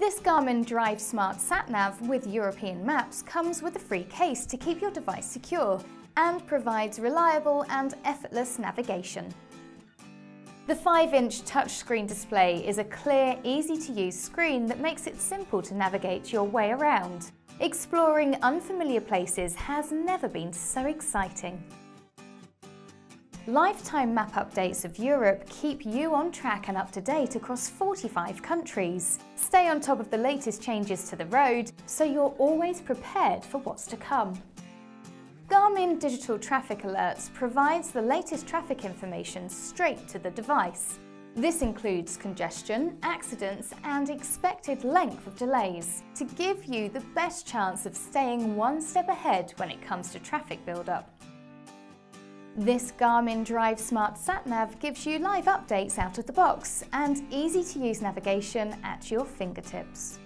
This Garmin DriveSmart SatNav with European maps comes with a free case to keep your device secure and provides reliable and effortless navigation. The 5-inch touchscreen display is a clear, easy-to-use screen that makes it simple to navigate your way around. Exploring unfamiliar places has never been so exciting. Lifetime map updates of Europe keep you on track and up to date across 45 countries. Stay on top of the latest changes to the road so you're always prepared for what's to come. Garmin Digital Traffic Alerts provides the latest traffic information straight to the device. This includes congestion, accidents, and expected length of delays to give you the best chance of staying one step ahead when it comes to traffic buildup. This Garmin DriveSmart SatNav gives you live updates out of the box and easy-to-use navigation at your fingertips.